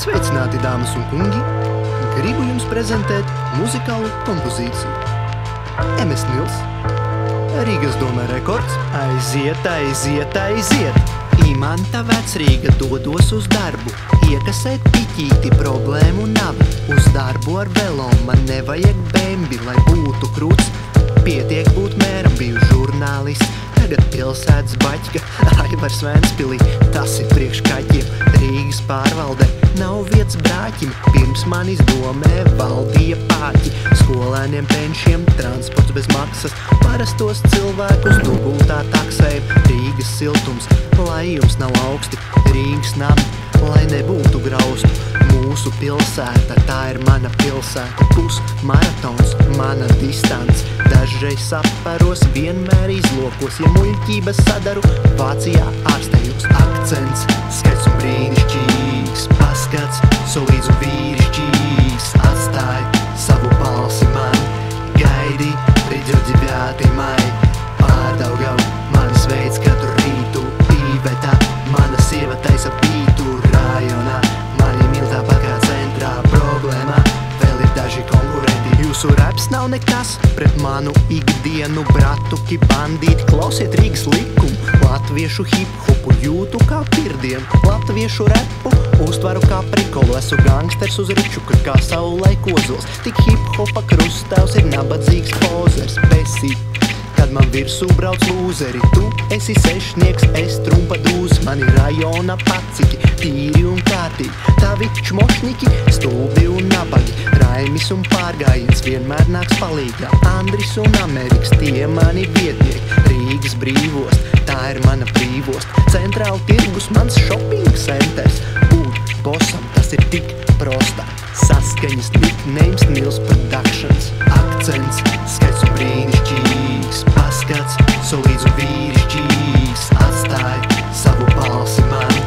Sveicināti, dāmas un kungi! Gribu jums prezentēt muzikālu kompozīciju. MS Nils, Rīgas Dome rekords, aiziet, aiziet, aiziet! Imanta Vecrīga dodos uz darbu, iekasēt piķīti problēmu nav. Uz darbu ar velo man nevajag bembi, lai būtu krūts, pietiek būt mēram, biju žurnālists. Tagad pilsētas baķka, Aivars Ventspilī, tas ir priekš kaķiem, Rīgas pārvalde, nav vietas brāķim, pirms manis domē valdīja pārķi, skolēniem penšiem, transports bez maksas, parastos cilvēkus dubultā taksēm, Rīgas siltums, lai jums nav augsti, Rīgas nami, lai nebūtu graustu, mūsu pilsēta, tā ir mana pilsēta, pusmaratons, mana distance. Dažreiz saparos, vienmēr izlokos, ja muļķības sadaru, Vācijā ārstējums akcents. Skaits un brīnišķīgs, paskats, solīdz un vīrišķīgs, atstāj savu balsi man, gaidi, rīdzi un 9. mai. Pārdaugava, mani sveic katru rītu, īvetā, mana sieva taisa pītu rajonā, mani mīl tāpat kā centrā problēmā, vēl ir daži konkurenti. Jūsu raps nav nekas pret manu ikdienu, bratuki bandīti, klausiet Rīgas likumu, latviešu hip-hopu jūtu kā pirdienu, latviešu repu uztvaru kā prikolu, esmu gangsters uz ričuka, kā saulē kozols, tik hip-hopa krustēvs ir nabadzīgs pozers, pesī, kad man virsū brauc lūzeri, tu esi sešnieks, es trumpa dūz, mani rajona paciki, tīri un kārtīgi, tavi čmošniki, stulbi un nabagi, Raimis un Pārgājiens vienmēr nāks palīgā, Andris un Ameriks, tie mani biednieki, Rīgas Brīvosta, tā ir mana brīvosta, Centrāltirgus mans shopping centers, būt bosam tas ir tik prosta, saskaņas nicknames Nils Productions, akcents, skaits un brīnišķīgs, paskats, solīdz un vīrišķīgs, atstāj savu balsi man,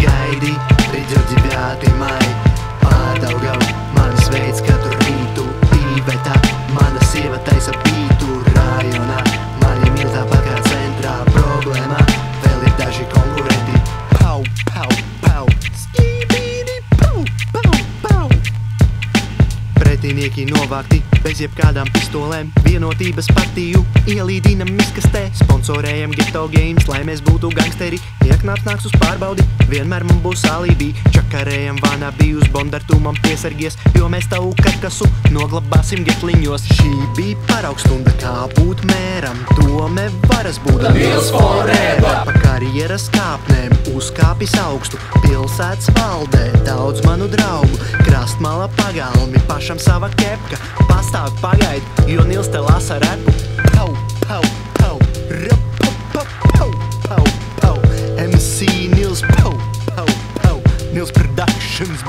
gaidi, rīdzi un 9. mai, Pārdaugava, mani sveic katru rītu, īvetā, mana sieva taisa pītu rajonā, mani mīl tāpat kā centrā problēmā, vēl ir daži konkurenti. Pau, pau, pau, skībīdi, pau, pau, pau. Pretinieki novākti, bez jebkādām pistolēm, vienotības partiju, ielīdinam miskastē, sponsorējam geto games, lai mēs būtu gangsteri, ieknāps nāks uz pārbaudi, vienmēr man būs alībī, čakarējam vānā bijus, bondartumam piesargies, jo mēs tavu karkasu noglabāsim getliņos. Šī bija paraugstunda, kā būt mēram, dome varas būda Nils forever. Pa karjeras kāpnēm uzkāpis augstu, pilsētas valdē daudz manu draugu, krastmala pagalmi, pašam sava kepka, pastāv pagaid, jo Nils te lasa repu. Pau, pau, pau, rapa, pa, pau, pau, pau, MC Nils, pau, pau, pau, Nils Productions.